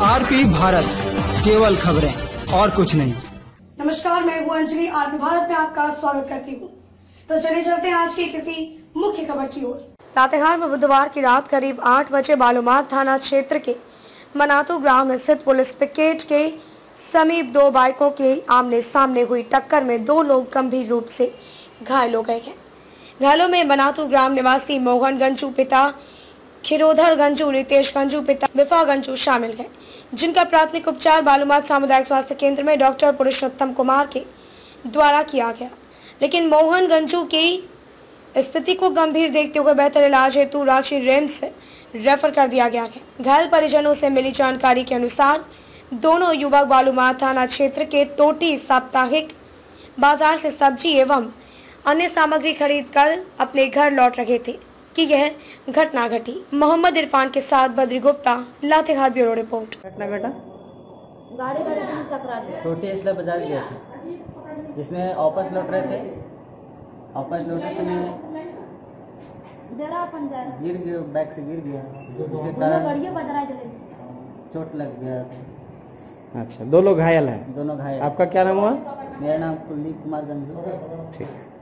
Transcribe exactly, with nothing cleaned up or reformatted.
RP Bharat, केवल खबरें और कुछ नहीं। नमस्कार, मैं वो अंजलि आरपी भारत में आपका स्वागत करती हूँ। तो चले चलते हैं आज की किसी मुख्य खबर की ओर। लातेहार में बुधवार की रात करीब आठ बजे बालूमाथ थाना क्षेत्र के मनातू ग्राम स्थित पुलिस पिकेट के समीप दो बाइकों के आमने सामने हुई टक्कर में दो लोग गंभीर रूप से घायल हो गए हैं। घायलों में मनातू ग्राम निवासी मोहन गंजू पिता, खिरोधर गंजू, रितेश गंजू पिता, विफा गंजू शामिल हैं, जिनका प्राथमिक उपचार बालूमाथ सामुदायिक स्वास्थ्य केंद्र में डॉक्टर पुरुषोत्तम कुमार के द्वारा किया गया। लेकिन मोहन गंजू की स्थिति को गंभीर देखते हुए बेहतर इलाज हेतु रांची रेम्स रेफर कर दिया गया है। घायल परिजनों से मिली जानकारी के अनुसार दोनों युवक बालूमाथ थाना क्षेत्र के टोटी साप्ताहिक बाजार से सब्जी एवं अन्य सामग्री खरीदकर अपने घर लौट रहे थे कि यह घटना घटी। मोहम्मद इरफान के साथ बद्री गुप्ता, लातेहार ब्यूरो रिपोर्ट। घटना बेटा गाड़ी गाड़ी टकरा दी। टोटी इसलिए बाजार गया था जिसमें वापस लौट रहे थे। वापस लौटते समय गिर गया, बैग से गिर गया, चोट लग गया। अच्छा, दो लोग घायल हैं। दोनों घायल। आपका क्या नाम हुआ? मेरा नाम कुलदीप कुमारगंज। ठीक।